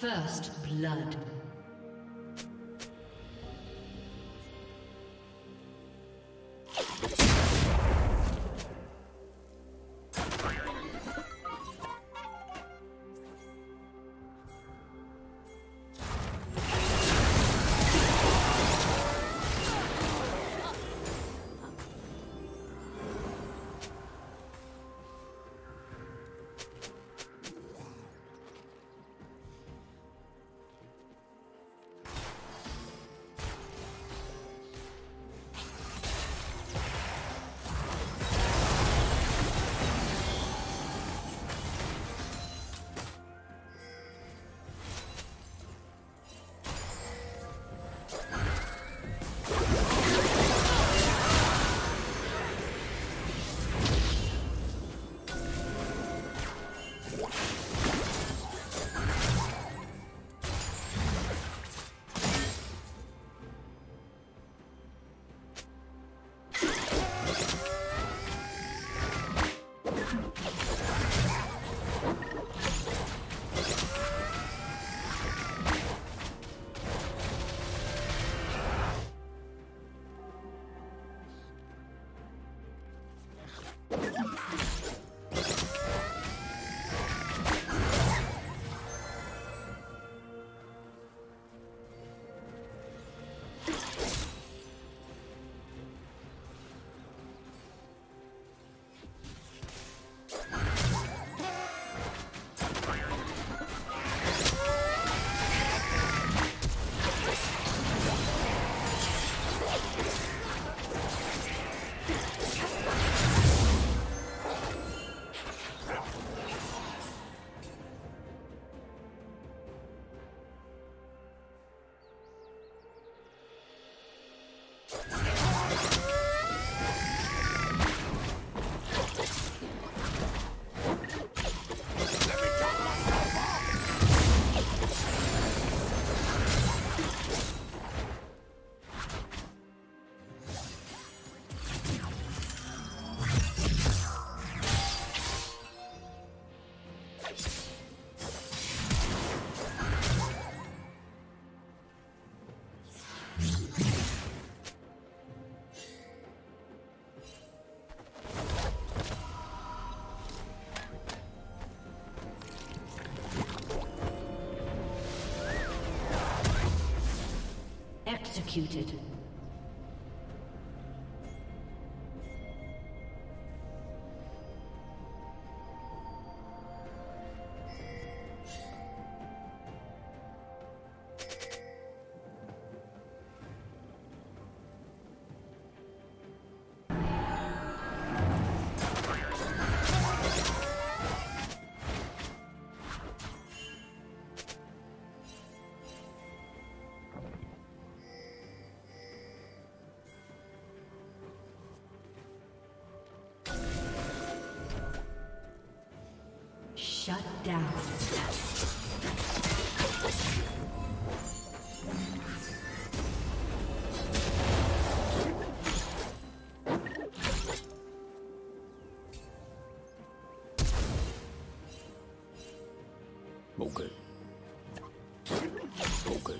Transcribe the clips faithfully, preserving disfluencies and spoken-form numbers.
First blood. Executed. Shut down. Okay. Okay.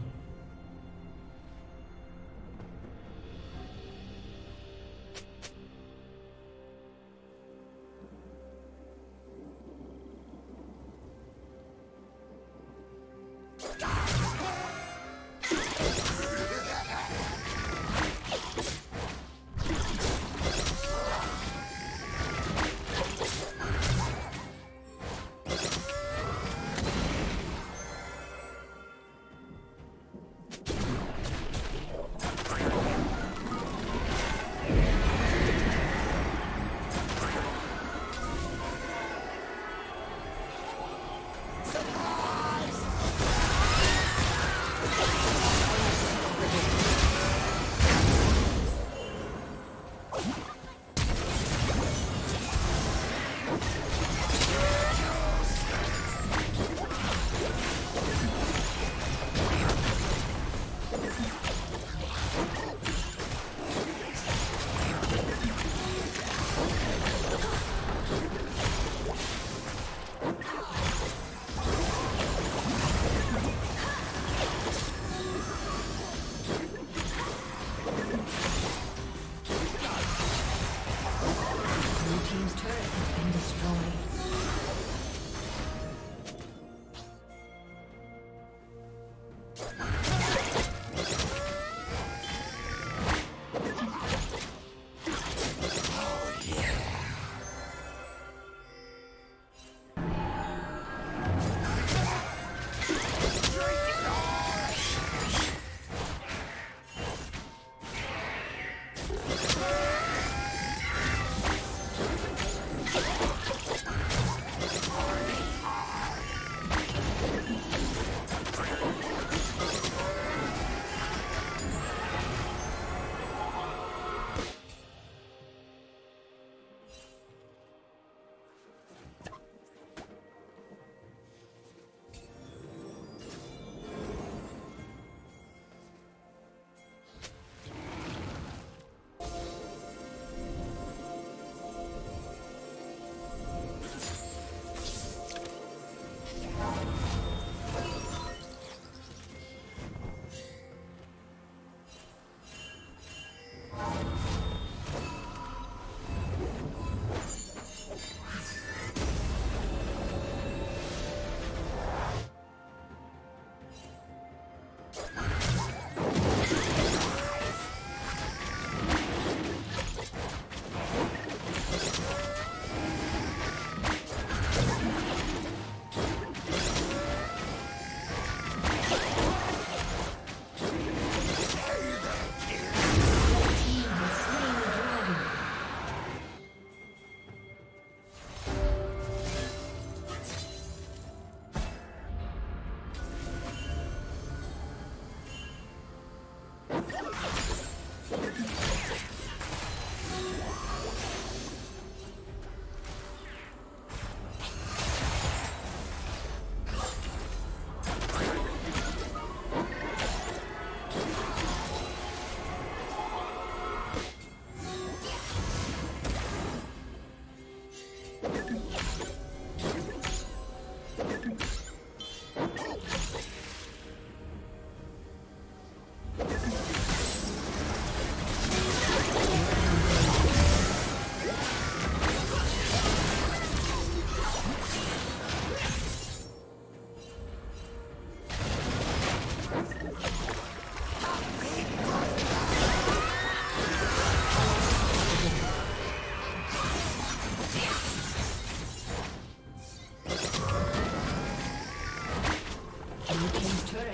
Team's turret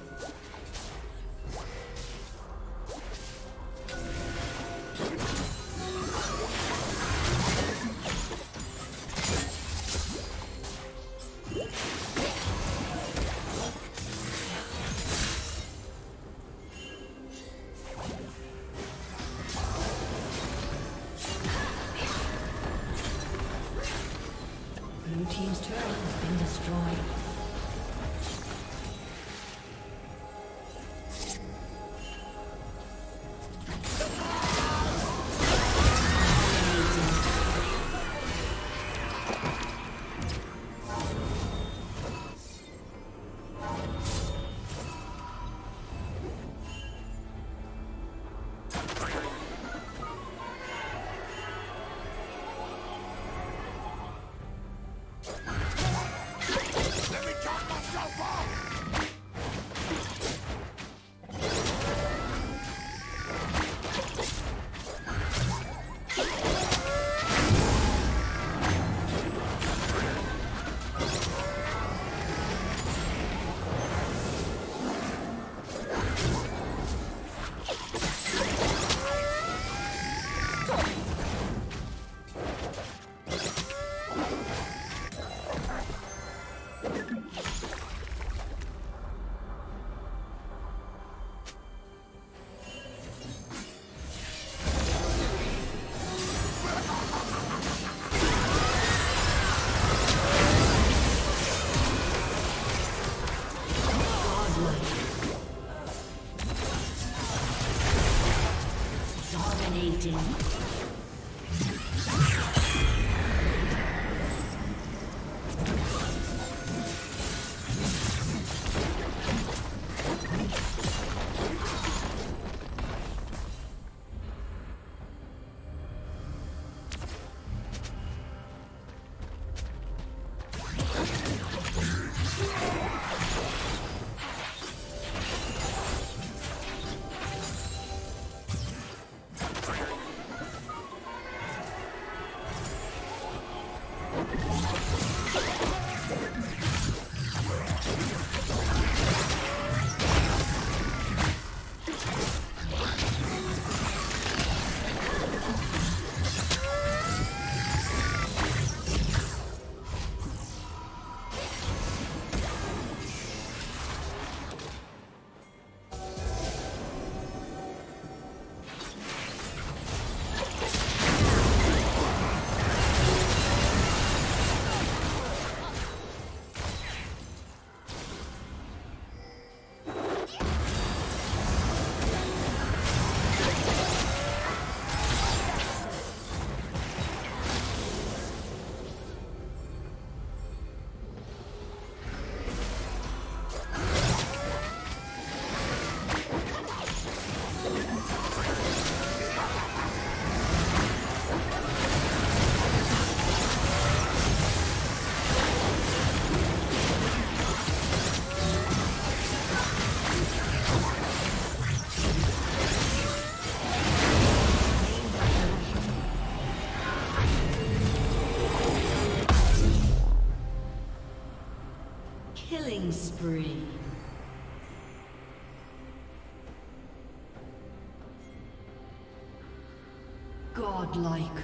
Blue team's turret has been destroyed. Killing spree. Godlike.